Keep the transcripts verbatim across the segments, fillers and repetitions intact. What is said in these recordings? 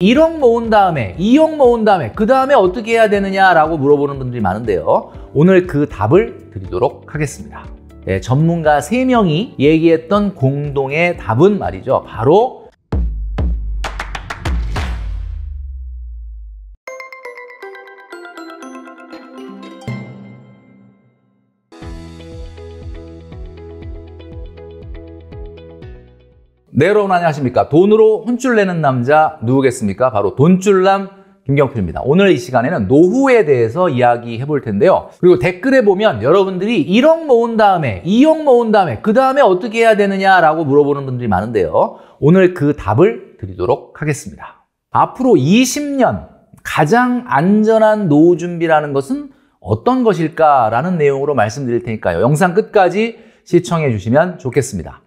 일억 모은 다음에 이억 모은 다음에 그 다음에 어떻게 해야 되느냐라고 물어보는 분들이 많은데요. 오늘 그 답을 드리도록 하겠습니다. 네, 전문가 세 명이 얘기했던 공동의 답은 말이죠. 바로 네, 여러분 안녕하십니까. 돈으로 혼쭐 내는 남자 누구겠습니까? 바로 돈쭐남 김경필입니다. 오늘 이 시간에는 노후에 대해서 이야기해 볼 텐데요. 그리고 댓글에 보면 여러분들이 일억 모은 다음에 이억 모은 다음에 그 다음에 어떻게 해야 되느냐라고 물어보는 분들이 많은데요. 오늘 그 답을 드리도록 하겠습니다. 앞으로 이십 년 가장 안전한 노후 준비라는 것은 어떤 것일까라는 내용으로 말씀드릴 테니까요. 영상 끝까지 시청해 주시면 좋겠습니다.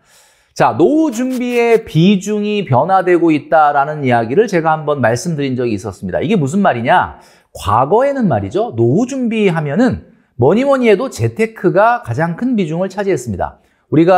자, 노후 준비의 비중이 변화되고 있다라는 이야기를 제가 한번 말씀드린 적이 있었습니다. 이게 무슨 말이냐? 과거에는 말이죠. 노후 준비하면은 뭐니 뭐니 해도 재테크가 가장 큰 비중을 차지했습니다. 우리가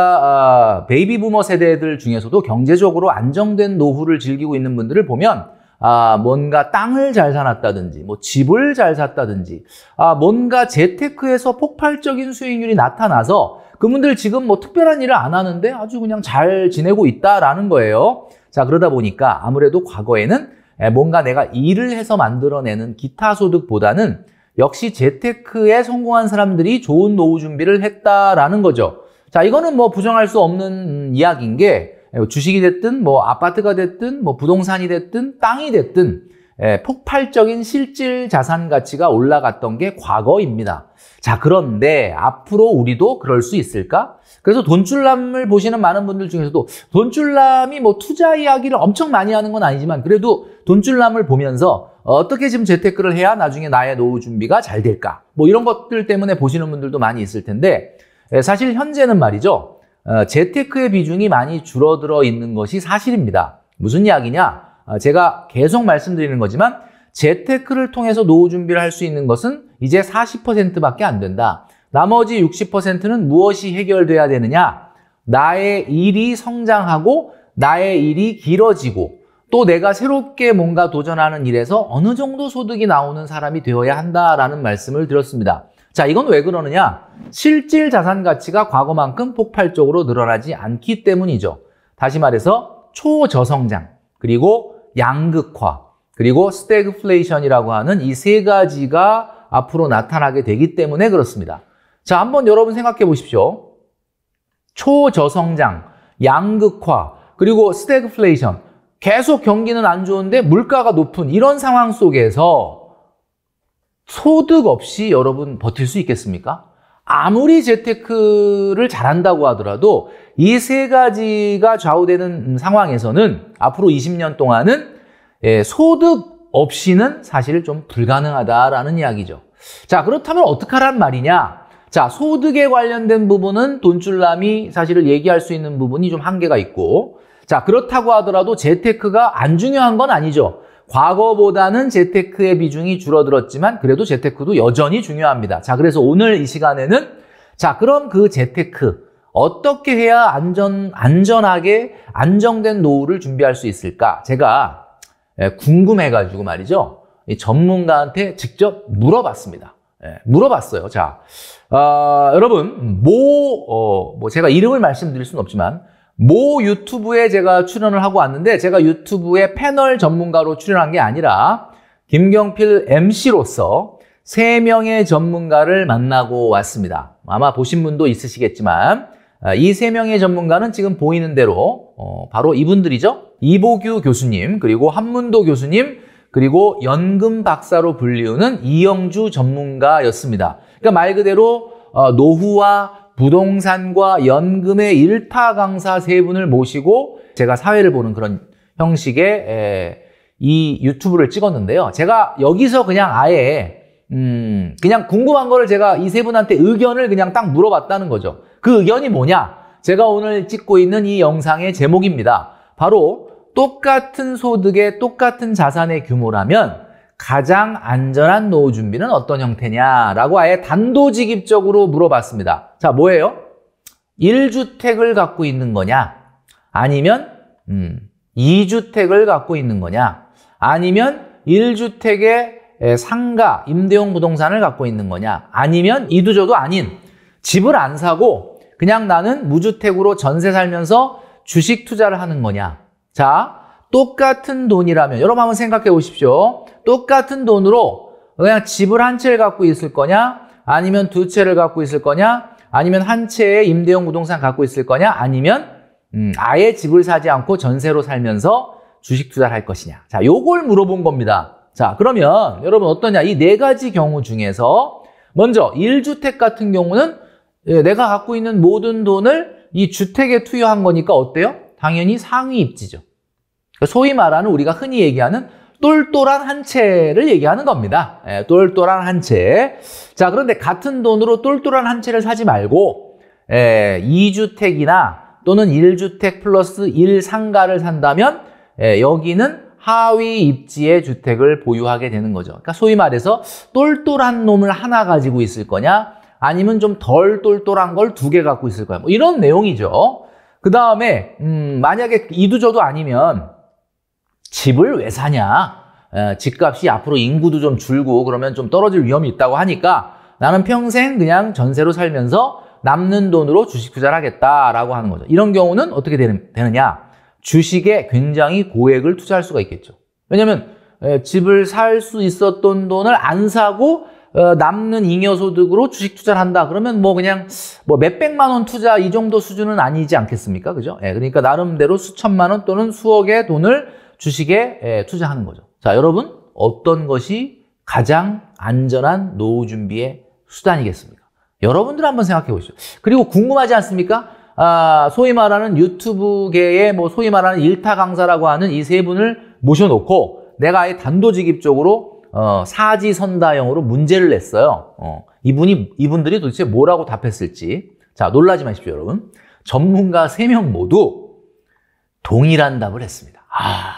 아, 베이비부머 세대들 중에서도 경제적으로 안정된 노후를 즐기고 있는 분들을 보면 아, 뭔가 땅을 잘 사놨다든지 뭐 집을 잘 샀다든지 아, 뭔가 재테크에서 폭발적인 수익률이 나타나서 그분들 지금 뭐 특별한 일을 안 하는데 아주 그냥 잘 지내고 있다라는 거예요. 자, 그러다 보니까 아무래도 과거에는 뭔가 내가 일을 해서 만들어내는 기타 소득보다는 역시 재테크에 성공한 사람들이 좋은 노후 준비를 했다라는 거죠. 자, 이거는 뭐 부정할 수 없는 이야기인 게 주식이 됐든 뭐 아파트가 됐든 뭐 부동산이 됐든 땅이 됐든 예, 폭발적인 실질 자산 가치가 올라갔던 게 과거입니다. 자, 그런데 앞으로 우리도 그럴 수 있을까? 그래서 돈쭐남을 보시는 많은 분들 중에서도 돈쭐남이 뭐 투자 이야기를 엄청 많이 하는 건 아니지만 그래도 돈쭐남을 보면서 어떻게 지금 재테크를 해야 나중에 나의 노후 준비가 잘 될까? 뭐 이런 것들 때문에 보시는 분들도 많이 있을 텐데 예, 사실 현재는 말이죠. 어, 재테크의 비중이 많이 줄어들어 있는 것이 사실입니다. 무슨 이야기냐? 제가 계속 말씀드리는 거지만 재테크를 통해서 노후 준비를 할 수 있는 것은 이제 사십 퍼센트밖에 안 된다. 나머지 육십 퍼센트는 무엇이 해결돼야 되느냐? 나의 일이 성장하고 나의 일이 길어지고 또 내가 새롭게 뭔가 도전하는 일에서 어느 정도 소득이 나오는 사람이 되어야 한다라는 말씀을 드렸습니다. 자, 이건 왜 그러느냐? 실질 자산 가치가 과거만큼 폭발적으로 늘어나지 않기 때문이죠. 다시 말해서 초저성장 그리고 양극화, 그리고 스태그플레이션이라고 하는 이 세 가지가 앞으로 나타나게 되기 때문에 그렇습니다. 자, 한번 여러분 생각해 보십시오. 초저성장, 양극화, 그리고 스태그플레이션. 계속 경기는 안 좋은데 물가가 높은 이런 상황 속에서 소득 없이 여러분 버틸 수 있겠습니까? 아무리 재테크를 잘한다고 하더라도 이 세 가지가 좌우되는 상황에서는 앞으로 이십 년 동안은 예, 소득 없이는 사실 좀 불가능하다라는 이야기죠. 자, 그렇다면 어떡하란 말이냐? 자, 소득에 관련된 부분은 돈쭐남이 사실을 얘기할 수 있는 부분이 좀 한계가 있고 자, 그렇다고 하더라도 재테크가 안 중요한 건 아니죠. 과거보다는 재테크의 비중이 줄어들었지만 그래도 재테크도 여전히 중요합니다. 자, 그래서 오늘 이 시간에는 자, 그럼 그 재테크 어떻게 해야 안전, 안전하게 안정된 노후를 준비할 수 있을까? 제가 궁금해가지고 말이죠. 이 전문가한테 직접 물어봤습니다. 물어봤어요. 자, 어, 여러분 모, 어, 뭐 제가 이름을 말씀드릴 수는 없지만 모 유튜브에 제가 출연을 하고 왔는데 제가 유튜브에 패널 전문가로 출연한 게 아니라 김경필 엠씨로서 세 명의 전문가를 만나고 왔습니다. 아마 보신 분도 있으시겠지만 이 세 명의 전문가는 지금 보이는 대로 바로 이분들이죠. 이보규 교수님, 그리고 한문도 교수님, 그리고 연금 박사로 불리우는 이영주 전문가였습니다. 그러니까 말 그대로 노후와 부동산과 연금의 일타 강사 세 분을 모시고 제가 사회를 보는 그런 형식의 이 유튜브를 찍었는데요. 제가 여기서 그냥 아예 음 그냥 궁금한 거를 제가 이 세 분한테 의견을 그냥 딱 물어봤다는 거죠. 그 의견이 뭐냐? 제가 오늘 찍고 있는 이 영상의 제목입니다. 바로 똑같은 소득의 똑같은 자산의 규모라면 가장 안전한 노후 준비는 어떤 형태냐라고 아예 단도직입적으로 물어봤습니다. 자, 뭐예요? 일 주택을 갖고 있는 거냐? 아니면 음, 이 주택을 갖고 있는 거냐? 아니면 일 주택의 상가, 임대용 부동산을 갖고 있는 거냐, 아니면 이두저도 아닌 집을 안 사고 그냥 나는 무주택으로 전세 살면서 주식 투자를 하는 거냐. 자, 똑같은 돈이라면 여러분 한번 생각해 보십시오. 똑같은 돈으로 그냥 집을 한 채를 갖고 있을 거냐, 아니면 두 채를 갖고 있을 거냐, 아니면 한 채의 임대용 부동산 갖고 있을 거냐, 아니면 음, 아예 집을 사지 않고 전세로 살면서 주식 투자를 할 것이냐. 자, 요걸 물어본 겁니다. 자, 그러면 여러분 어떠냐, 이 네 가지 경우 중에서 먼저 일 주택 같은 경우는 내가 갖고 있는 모든 돈을 이 주택에 투여한 거니까 어때요? 당연히 상위 입지죠. 소위 말하는 우리가 흔히 얘기하는 똘똘한 한 채를 얘기하는 겁니다. 예, 똘똘한 한 채. 자, 그런데 같은 돈으로 똘똘한 한 채를 사지 말고 예, 이 주택이나 또는 일 주택 플러스 일 상가를 산다면 예, 여기는 하위 입지의 주택을 보유하게 되는 거죠. 그러니까 소위 말해서 똘똘한 놈을 하나 가지고 있을 거냐, 아니면 좀 덜 똘똘한 걸 두 개 갖고 있을 거냐, 뭐 이런 내용이죠. 그 다음에 음, 만약에 이두저도 아니면 집을 왜 사냐, 에, 집값이 앞으로 인구도 좀 줄고 그러면 좀 떨어질 위험이 있다고 하니까 나는 평생 그냥 전세로 살면서 남는 돈으로 주식 투자를 하겠다라고 하는 거죠. 이런 경우는 어떻게 되느냐, 주식에 굉장히 고액을 투자할 수가 있겠죠. 왜냐하면 에, 집을 살 수 있었던 돈을 안 사고 어, 남는 잉여소득으로 주식 투자를 한다 그러면 뭐 그냥 뭐 몇백만 원 투자 이 정도 수준은 아니지 않겠습니까? 그죠? 예, 그러니까 나름대로 수천만 원 또는 수억의 돈을 주식에 예, 투자하는 거죠. 자, 여러분 어떤 것이 가장 안전한 노후 준비의 수단이겠습니까? 여러분들 한번 생각해 보시죠. 그리고 궁금하지 않습니까? 아, 소위 말하는 유튜브계의 뭐 소위 말하는 일타 강사라고 하는 이 세 분을 모셔놓고 내가 아예 단도직입적으로 어, 사지선다형으로 문제를 냈어요. 어, 이분이, 이분들이 도대체 뭐라고 답했을지. 자, 놀라지 마십시오, 여러분. 전문가 세 명 모두 동일한 답을 했습니다. 아,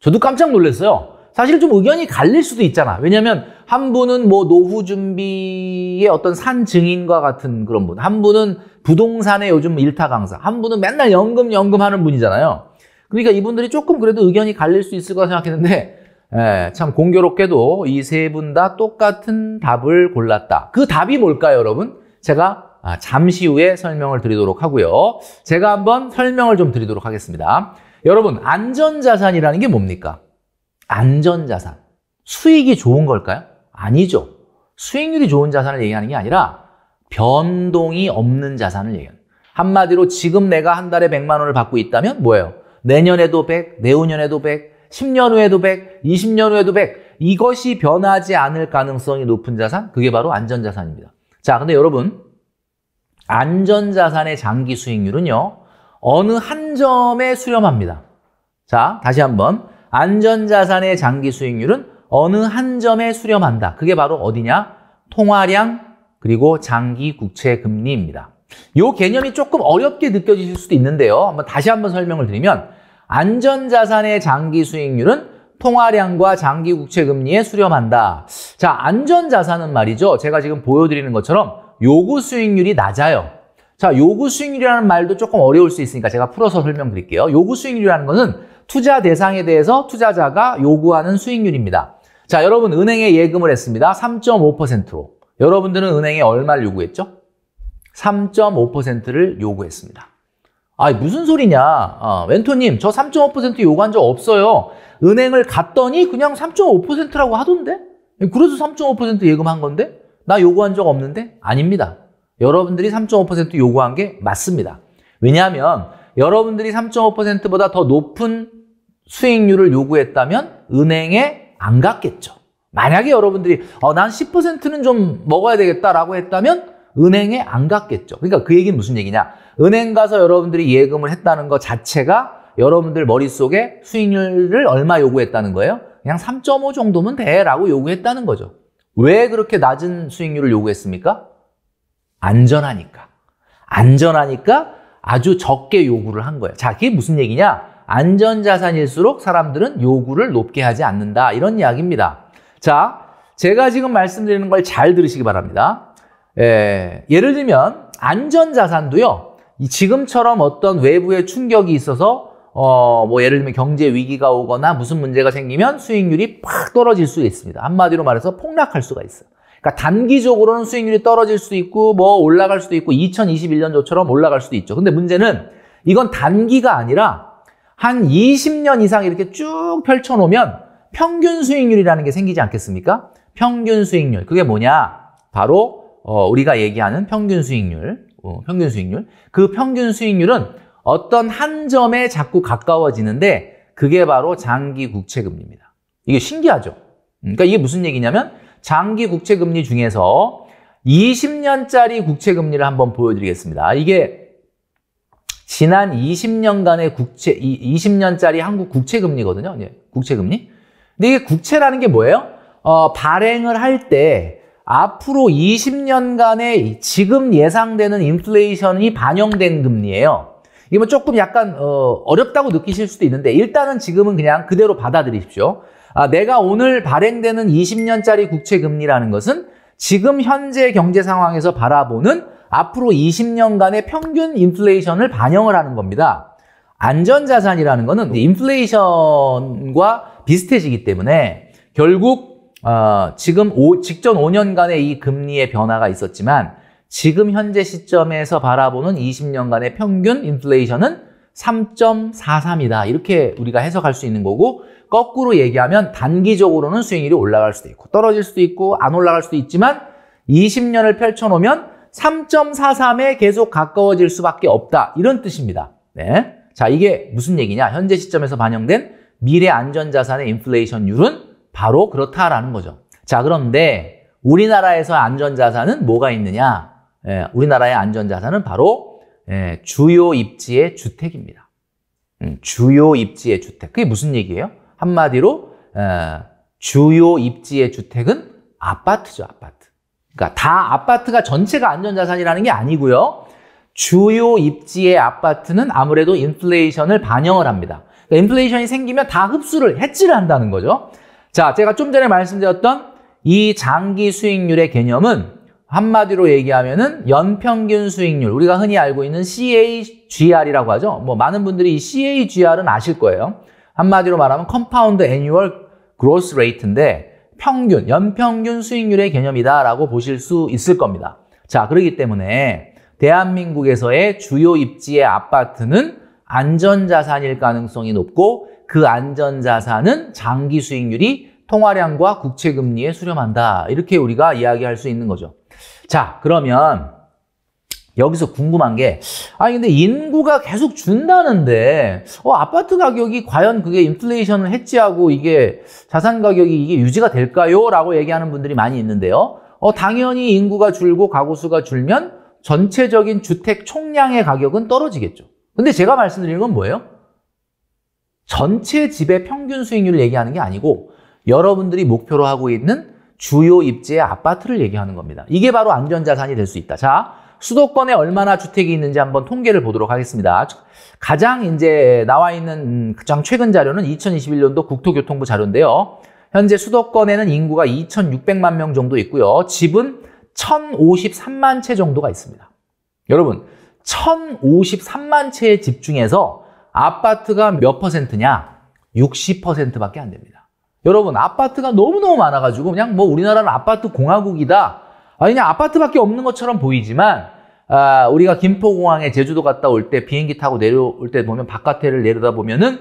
저도 깜짝 놀랐어요. 사실 좀 의견이 갈릴 수도 있잖아. 왜냐면, 한 분은 뭐 노후 준비의 어떤 산 증인과 같은 그런 분, 한 분은 부동산의 요즘 일타 강사, 한 분은 맨날 연금, 연금 하는 분이잖아요. 그러니까 이분들이 조금 그래도 의견이 갈릴 수 있을 거라 생각했는데, 예, 참 공교롭게도 이 세 분 다 똑같은 답을 골랐다. 그 답이 뭘까요, 여러분? 제가 잠시 후에 설명을 드리도록 하고요. 제가 한번 설명을 좀 드리도록 하겠습니다. 여러분, 안전자산이라는 게 뭡니까? 안전자산. 수익이 좋은 걸까요? 아니죠. 수익률이 좋은 자산을 얘기하는 게 아니라 변동이 없는 자산을 얘기하는. 한마디로 지금 내가 한 달에 백만 원을 받고 있다면 뭐예요? 내년에도 백, 내후년에도 백, 십 년 후에도 백, 이십 년 후에도 백, 이것이 변하지 않을 가능성이 높은 자산, 그게 바로 안전자산입니다. 자, 근데 여러분, 안전자산의 장기 수익률은요, 어느 한 점에 수렴합니다. 자, 다시 한번, 안전자산의 장기 수익률은 어느 한 점에 수렴한다. 그게 바로 어디냐? 통화량, 그리고 장기 국채 금리입니다. 요 개념이 조금 어렵게 느껴지실 수도 있는데요, 한번 다시 한번 설명을 드리면, 안전자산의 장기 수익률은 통화량과 장기 국채금리에 수렴한다. 자, 안전자산은 말이죠, 제가 지금 보여드리는 것처럼 요구 수익률이 낮아요. 자, 요구 수익률이라는 말도 조금 어려울 수 있으니까 제가 풀어서 설명드릴게요. 요구 수익률이라는 것은 투자 대상에 대해서 투자자가 요구하는 수익률입니다. 자, 여러분 은행에 예금을 했습니다. 삼 점 오 퍼센트로. 여러분들은 은행에 얼마를 요구했죠? 삼 점 오 퍼센트를 요구했습니다. 아, 무슨 소리냐. 아, 멘토님, 저 삼 점 오 퍼센트 요구한 적 없어요. 은행을 갔더니 그냥 삼 점 오 퍼센트라고 하던데? 그래서 삼 점 오 퍼센트 예금한 건데? 나 요구한 적 없는데? 아닙니다. 여러분들이 삼 점 오 퍼센트 요구한 게 맞습니다. 왜냐하면 여러분들이 삼 점 오 퍼센트보다 더 높은 수익률을 요구했다면 은행에 안 갔겠죠. 만약에 여러분들이 어, 난 십 퍼센트는 좀 먹어야 되겠다라고 했다면 은행에 안 갔겠죠. 그러니까 그 얘기는 무슨 얘기냐, 은행 가서 여러분들이 예금을 했다는 것 자체가 여러분들 머릿속에 수익률을 얼마 요구했다는 거예요? 그냥 삼 점 오 정도면 돼 라고 요구했다는 거죠. 왜 그렇게 낮은 수익률을 요구했습니까? 안전하니까. 안전하니까 아주 적게 요구를 한 거예요. 자, 그게 무슨 얘기냐, 안전자산일수록 사람들은 요구를 높게 하지 않는다, 이런 이야기입니다. 자, 제가 지금 말씀드리는 걸 잘 들으시기 바랍니다. 예, 예를 들면 안전자산도요, 지금처럼 어떤 외부의 충격이 있어서 어, 뭐 예를 들면 경제 위기가 오거나 무슨 문제가 생기면 수익률이 팍 떨어질 수 있습니다. 한마디로 말해서 폭락할 수가 있어요. 그러니까 단기적으로는 수익률이 떨어질 수도 있고 뭐 올라갈 수도 있고 이천이십일 년도처럼 올라갈 수도 있죠. 근데 문제는 이건 단기가 아니라 한 이십 년 이상 이렇게 쭉 펼쳐놓으면 평균 수익률이라는 게 생기지 않겠습니까? 평균 수익률. 그게 뭐냐? 바로 어, 우리가 얘기하는 평균 수익률. 어, 평균 수익률. 그 평균 수익률은 어떤 한 점에 자꾸 가까워지는데 그게 바로 장기 국채금리입니다. 이게 신기하죠? 그러니까 이게 무슨 얘기냐면 장기 국채금리 중에서 이십 년짜리 국채금리를 한번 보여드리겠습니다. 이게 지난 이십 년간의 국채, 이십 년짜리 한국 국채금리거든요. 국채금리. 근데 이게 국채라는 게 뭐예요? 어, 발행을 할 때 앞으로 이십 년간의 지금 예상되는 인플레이션이 반영된 금리예요. 이게 뭐 조금 약간 어, 어렵다고 느끼실 수도 있는데 일단은 지금은 그냥 그대로 받아들이십시오. 아, 내가 오늘 발행되는 이십 년짜리 국채금리라는 것은 지금 현재 경제 상황에서 바라보는 앞으로 이십 년간의 평균 인플레이션을 반영을 하는 겁니다. 안전자산이라는 거는 인플레이션과 비슷해지기 때문에 결국 어, 지금 오, 직전 오 년간의 이 금리의 변화가 있었지만 지금 현재 시점에서 바라보는 이십 년간의 평균 인플레이션은 삼 점 사삼이다. 이렇게 우리가 해석할 수 있는 거고, 거꾸로 얘기하면 단기적으로는 수익률이 올라갈 수도 있고 떨어질 수도 있고 안 올라갈 수도 있지만 이십 년을 펼쳐놓으면 삼 점 사삼에 계속 가까워질 수밖에 없다. 이런 뜻입니다. 네. 자, 이게 무슨 얘기냐? 현재 시점에서 반영된 미래 안전자산의 인플레이션율은 바로 그렇다라는 거죠. 자, 그런데 우리나라에서 안전자산은 뭐가 있느냐? 예, 우리나라의 안전자산은 바로 예, 주요 입지의 주택입니다. 음, 주요 입지의 주택. 그게 무슨 얘기예요? 한마디로 예, 주요 입지의 주택은 아파트죠, 아파트. 그러니까 다 아파트가 전체가 안전자산이라는 게 아니고요. 주요 입지의 아파트는 아무래도 인플레이션을 반영을 합니다. 그러니까 인플레이션이 생기면 다 흡수를, 해지를 한다는 거죠. 자, 제가 좀 전에 말씀드렸던 이 장기 수익률의 개념은 한마디로 얘기하면은 연평균 수익률, 우리가 흔히 알고 있는 씨에이지알이라고 하죠. 뭐 많은 분들이 이 씨에이지알은 아실 거예요. 한마디로 말하면 컴파운드 애니얼 그로스 레이트인데 평균, 연평균 수익률의 개념이다라고 보실 수 있을 겁니다. 자, 그렇기 때문에 대한민국에서의 주요 입지의 아파트는 안전자산일 가능성이 높고 그 안전자산은 장기 수익률이 통화량과 국채금리에 수렴한다. 이렇게 우리가 이야기할 수 있는 거죠. 자, 그러면 여기서 궁금한 게, 아니 근데 인구가 계속 준다는데 어, 아파트 가격이 과연 그게 인플레이션을 해지하고 이게 자산 가격이 이게 유지가 될까요? 라고 얘기하는 분들이 많이 있는데요. 어, 당연히 인구가 줄고 가구 수가 줄면 전체적인 주택 총량의 가격은 떨어지겠죠. 근데 제가 말씀드리는 건 뭐예요? 전체 집의 평균 수익률을 얘기하는 게 아니고 여러분들이 목표로 하고 있는 주요 입지의 아파트를 얘기하는 겁니다. 이게 바로 안전자산이 될 수 있다. 자, 수도권에 얼마나 주택이 있는지 한번 통계를 보도록 하겠습니다. 가장 이제 나와 있는 가장 최근 자료는 이천이십일 년도 국토교통부 자료인데요. 현재 수도권에는 인구가 이천육백만 명 정도 있고요. 집은 천오십삼만 채 정도가 있습니다. 여러분, 천오십삼만 채의 집 중에서 아파트가 몇 퍼센트냐? 육십 퍼센트밖에 안 됩니다. 여러분, 아파트가 너무너무 많아가지고 그냥 뭐 우리나라는 아파트 공화국이다. 아니, 그냥 아파트밖에 없는 것처럼 보이지만 아, 우리가 김포공항에 제주도 갔다 올 때 비행기 타고 내려올 때 보면 바깥에를 내려다보면은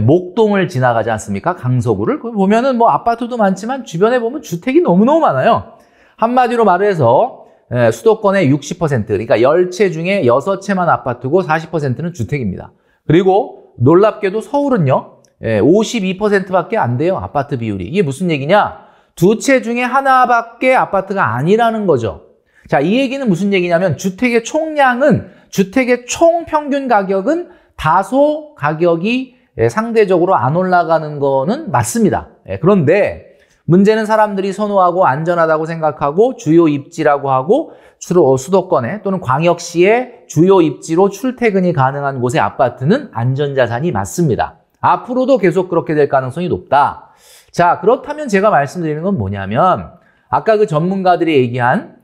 목동을 지나가지 않습니까? 강서구를. 보면은 뭐 아파트도 많지만 주변에 보면 주택이 너무너무 많아요. 한마디로 말해서 예, 수도권의 육십 퍼센트, 그러니까 십 채 중에 여섯 채만 아파트고 사십 퍼센트는 주택입니다. 그리고 놀랍게도 서울은요. 예, 오십이 퍼센트밖에 안 돼요, 아파트 비율이. 이게 무슨 얘기냐? 두 채 중에 하나밖에 아파트가 아니라는 거죠. 자, 이 얘기는 무슨 얘기냐면 주택의 총량은, 주택의 총 평균 가격은 다소 가격이 예, 상대적으로 안 올라가는 거는 맞습니다. 예, 그런데 문제는 사람들이 선호하고 안전하다고 생각하고 주요 입지라고 하고 주로 수도권에 또는 광역시의 주요 입지로 출퇴근이 가능한 곳의 아파트는 안전자산이 맞습니다. 앞으로도 계속 그렇게 될 가능성이 높다. 자, 그렇다면 제가 말씀드리는 건 뭐냐면 아까 그 전문가들이 얘기한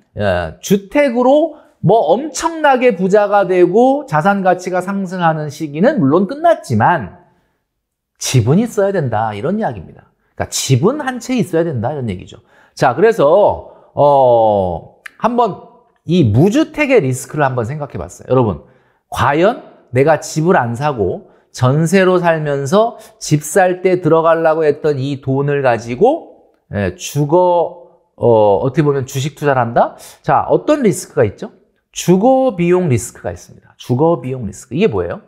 주택으로 뭐 엄청나게 부자가 되고 자산 가치가 상승하는 시기는 물론 끝났지만 지분이 있어야 된다, 이런 이야기입니다. 그러니까 지분 한 채 있어야 된다, 이런 얘기죠. 자, 그래서 어 한번 이 무주택의 리스크를 한번 생각해 봤어요. 여러분, 과연 내가 집을 안 사고 전세로 살면서 집 살 때 들어가려고 했던 이 돈을 가지고 예, 주거 어, 어떻게 보면 주식 투자를 한다? 자, 어떤 리스크가 있죠? 주거 비용 리스크가 있습니다. 주거 비용 리스크. 이게 뭐예요?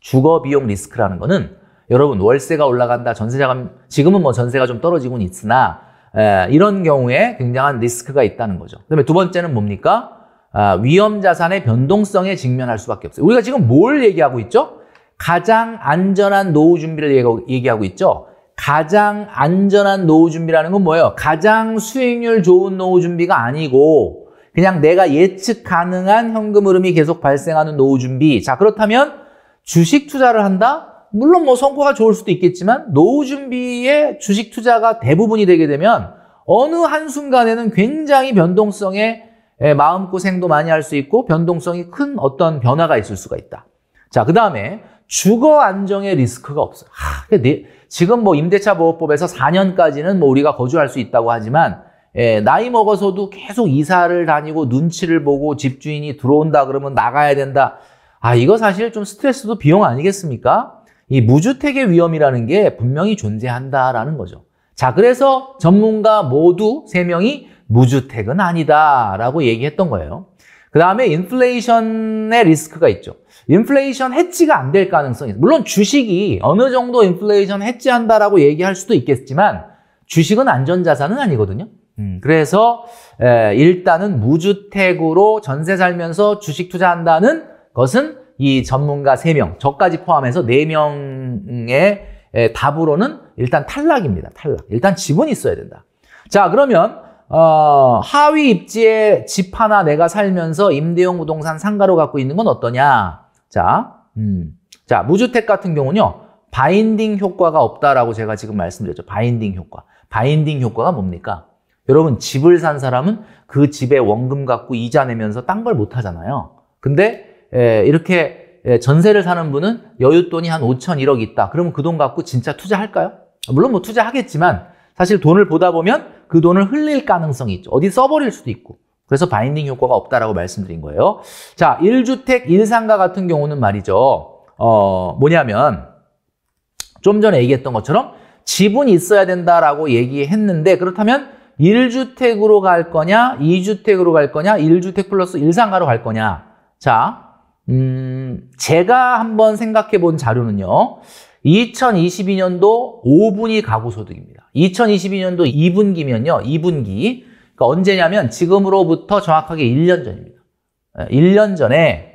주거 비용 리스크라는 거는 여러분 월세가 올라간다, 전세가 지금은 뭐 전세가 좀 떨어지고는 있으나 에, 이런 경우에 굉장한 리스크가 있다는 거죠. 그다음에 두 번째는 뭡니까? 아, 위험 자산의 변동성에 직면할 수밖에 없어요. 우리가 지금 뭘 얘기하고 있죠? 가장 안전한 노후 준비를 얘기하고 있죠. 가장 안전한 노후 준비라는 건 뭐예요? 가장 수익률 좋은 노후 준비가 아니고 그냥 내가 예측 가능한 현금 흐름이 계속 발생하는 노후 준비. 자, 그렇다면 주식 투자를 한다? 물론 뭐 성과가 좋을 수도 있겠지만 노후 준비의 주식 투자가 대부분이 되게 되면 어느 한순간에는 굉장히 변동성에 예, 마음고생도 많이 할 수 있고 변동성이 큰 어떤 변화가 있을 수가 있다. 자, 그 다음에 주거 안정의 리스크가 없어요. 하, 내, 지금 뭐 임대차 보호법에서 사 년까지는 뭐 우리가 거주할 수 있다고 하지만 예, 나이 먹어서도 계속 이사를 다니고 눈치를 보고 집주인이 들어온다 그러면 나가야 된다. 아, 이거 사실 좀 스트레스도 비용 아니겠습니까? 이 무주택의 위험이라는 게 분명히 존재한다라는 거죠. 자, 그래서 전문가 모두 세 명이 무주택은 아니다라고 얘기했던 거예요. 그 다음에 인플레이션의 리스크가 있죠. 인플레이션 해지가 안 될 가능성이 있어요. 물론 주식이 어느 정도 인플레이션 해지한다라고 얘기할 수도 있겠지만 주식은 안전자산은 아니거든요. 음, 그래서 에, 일단은 무주택으로 전세 살면서 주식 투자한다는 것은 이 전문가 세 명, 저까지 포함해서 네 명의 에, 답으로는 일단 탈락입니다. 탈락. 일단 지분이 있어야 된다. 자, 그러면 어, 하위 입지에 집 하나 내가 살면서 임대용 부동산 상가로 갖고 있는 건 어떠냐? 자, 음, 자, 무주택 같은 경우는요, 바인딩 효과가 없다라고 제가 지금 말씀드렸죠. 바인딩 효과. 바인딩 효과가 뭡니까? 여러분, 집을 산 사람은 그 집에 원금 갖고 이자 내면서 딴 걸 못 하잖아요. 근데, 에, 이렇게 에, 전세를 사는 분은 여윳돈이 한 오천일억 있다. 그러면 그 돈 갖고 진짜 투자할까요? 물론 뭐 투자하겠지만, 사실 돈을 보다 보면 그 돈을 흘릴 가능성이 있죠. 어디 써버릴 수도 있고. 그래서 바인딩 효과가 없다라고 말씀드린 거예요. 자, 일 주택 일 상가 같은 경우는 말이죠. 어, 뭐냐면 좀 전에 얘기했던 것처럼 지분이 있어야 된다라고 얘기했는데 그렇다면 일 주택으로 갈 거냐, 이 주택으로 갈 거냐, 일 주택 플러스 일 상가로 갈 거냐. 자, 음, 제가 한번 생각해 본 자료는요. 이천이십이 년도 오 분기 가구 소득입니다. 이천이십이 년도 이 분기면요. 이 분기. 그러니까 언제냐면 지금으로부터 정확하게 일 년 전입니다. 일 년 전에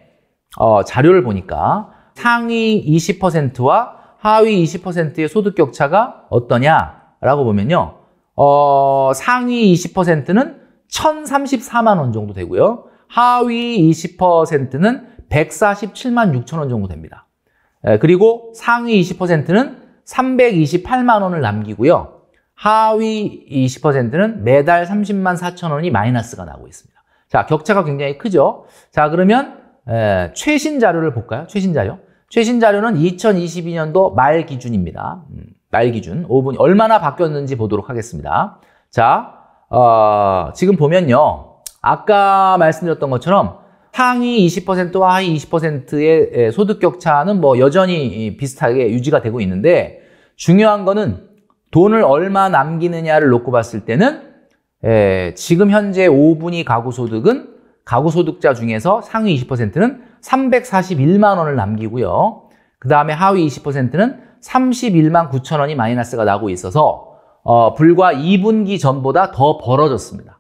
어, 자료를 보니까 상위 이십 퍼센트와 하위 이십 퍼센트의 소득 격차가 어떠냐라고 보면요. 어, 상위 이십 퍼센트는 천삼십사만 원 정도 되고요. 하위 이십 퍼센트는 백사십칠만 육천 원 정도 됩니다. 그리고 상위 이십 퍼센트는 삼백이십팔만 원을 남기고요. 하위 이십 퍼센트는 매달 삼십만 사천 원이 마이너스가 나고 있습니다. 자, 격차가 굉장히 크죠? 자, 그러면 에, 최신 자료를 볼까요? 최신 자료. 최신 자료는 이천이십이 년도 말 기준입니다. 음, 말 기준. 오 분이 얼마나 바뀌었는지 보도록 하겠습니다. 자, 어, 지금 보면요. 아까 말씀드렸던 것처럼 상위 이십 퍼센트와 하위 이십 퍼센트의 소득 격차는 뭐 여전히 비슷하게 유지가 되고 있는데 중요한 거는 돈을 얼마 남기느냐를 놓고 봤을 때는 지금 현재 오 분위 가구 소득은 가구 소득자 중에서 상위 이십 퍼센트는 삼백사십일만 원을 남기고요. 그 다음에 하위 이십 퍼센트는 삼십일만 구천 원이 마이너스가 나고 있어서 어, 불과 이 분기 전보다 더 벌어졌습니다.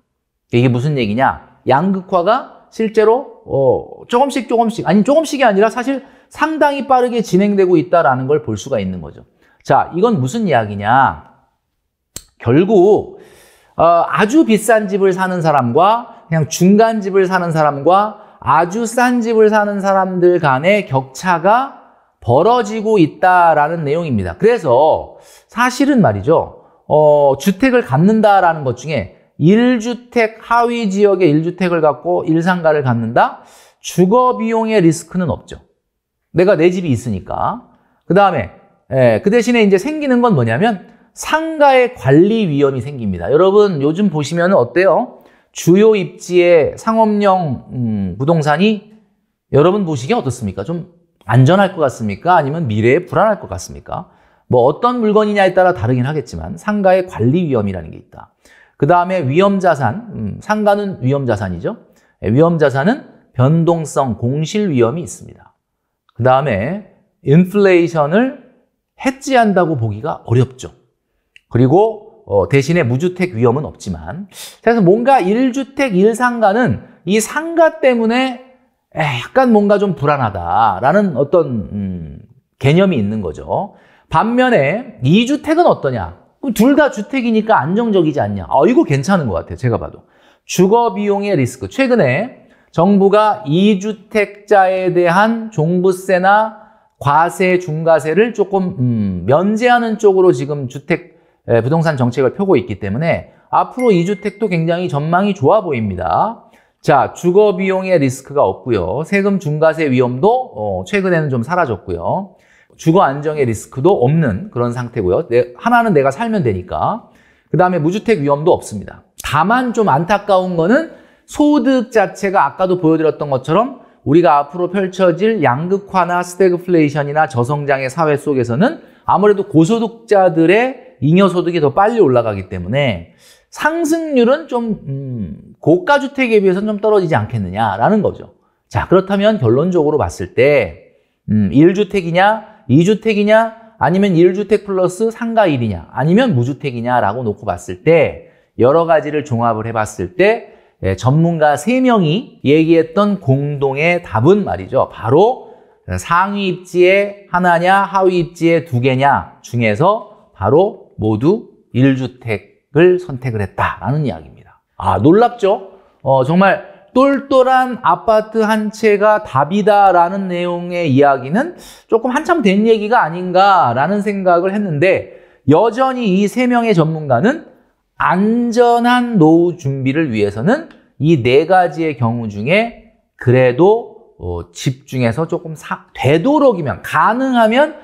이게 무슨 얘기냐? 양극화가 실제로 어, 조금씩 조금씩 아니 조금씩이 아니라 사실 상당히 빠르게 진행되고 있다라는 걸 볼 수가 있는 거죠. 자, 이건 무슨 이야기냐? 결국 어, 아주 비싼 집을 사는 사람과 그냥 중간 집을 사는 사람과 아주 싼 집을 사는 사람들 간의 격차가 벌어지고 있다라는 내용입니다. 그래서 사실은 말이죠. 어, 주택을 갖는다라는 것 중에 일 주택 하위 지역의 일 주택을 갖고 일상가를 갖는다? 주거 비용의 리스크는 없죠. 내가 내 집이 있으니까. 그 다음에 그 대신에 이제 생기는 건 뭐냐면 상가의 관리 위험이 생깁니다. 여러분 요즘 보시면 어때요? 주요 입지의 상업용 음, 부동산이 여러분 보시기에 어떻습니까? 좀 안전할 것 같습니까? 아니면 미래에 불안할 것 같습니까? 뭐 어떤 물건이냐에 따라 다르긴 하겠지만 상가의 관리 위험이라는 게 있다. 그 다음에 위험자산, 음, 상가는 위험자산이죠. 위험자산은 변동성, 공실 위험이 있습니다. 그 다음에 인플레이션을 해지한다고 보기가 어렵죠. 그리고 어, 대신에 무주택 위험은 없지만, 그래서 뭔가 일 주택, 일 상가는 이 상가 때문에 약간 뭔가 좀 불안하다라는 어떤 음, 개념이 있는 거죠. 반면에 이 주택은 어떠냐? 둘 다 주택이니까 안정적이지 않냐? 아, 이거 괜찮은 것 같아요. 제가 봐도. 주거비용의 리스크. 최근에 정부가 이 주택자에 대한 종부세나 과세, 중과세를 조금 음, 면제하는 쪽으로 지금 주택 부동산 정책을 펴고 있기 때문에 앞으로 이 주택도 굉장히 전망이 좋아 보입니다. 자, 주거비용의 리스크가 없고요. 세금 중과세 위험도 어, 최근에는 좀 사라졌고요. 주거 안정의 리스크도 없는 그런 상태고요. 내, 하나는 내가 살면 되니까. 그 다음에 무주택 위험도 없습니다. 다만 좀 안타까운 거는 소득 자체가 아까도 보여드렸던 것처럼 우리가 앞으로 펼쳐질 양극화나 스태그플레이션이나 저성장의 사회 속에서는 아무래도 고소득자들의 잉여소득이 더 빨리 올라가기 때문에 상승률은 좀 음, 고가주택에 비해서는 좀 떨어지지 않겠느냐라는 거죠. 자, 그렇다면 결론적으로 봤을 때 음, 일 주택이냐 이 주택이냐 아니면 일 주택 플러스 상가일이냐 아니면 무주택이냐라고 놓고 봤을 때 여러 가지를 종합을 해봤을 때 전문가 세 명이 얘기했던 공동의 답은 말이죠. 바로 상위 입지에 하나냐 하위 입지에 두 개냐 중에서 바로 모두 일 주택을 선택을 했다라는 이야기입니다. 아, 놀랍죠? 어, 정말 똘똘한 아파트 한 채가 답이다라는 내용의 이야기는 조금 한참 된 얘기가 아닌가라는 생각을 했는데 여전히 이 세 명의 전문가는 안전한 노후 준비를 위해서는 이 네 가지의 경우 중에 그래도 어, 집 중에서 조금 사, 되도록이면 가능하면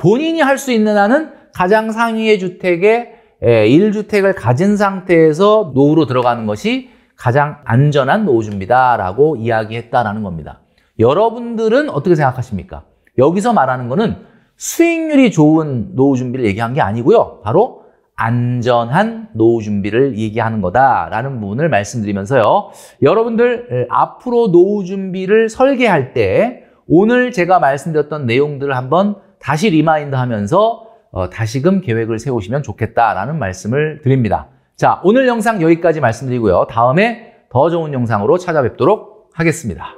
본인이 할 수 있는 한은 가장 상위의 주택에 에, 일 주택을 가진 상태에서 노후로 들어가는 것이 가장 안전한 노후 준비다라고 이야기했다라는 겁니다. 여러분들은 어떻게 생각하십니까? 여기서 말하는 거는 수익률이 좋은 노후 준비를 얘기한 게 아니고요. 바로 안전한 노후 준비를 얘기하는 거다라는 부분을 말씀드리면서요. 여러분들 앞으로 노후 준비를 설계할 때 오늘 제가 말씀드렸던 내용들을 한번 다시 리마인드 하면서 다시금 계획을 세우시면 좋겠다라는 말씀을 드립니다. 자, 오늘 영상 여기까지 말씀드리고요. 다음에 더 좋은 영상으로 찾아뵙도록 하겠습니다.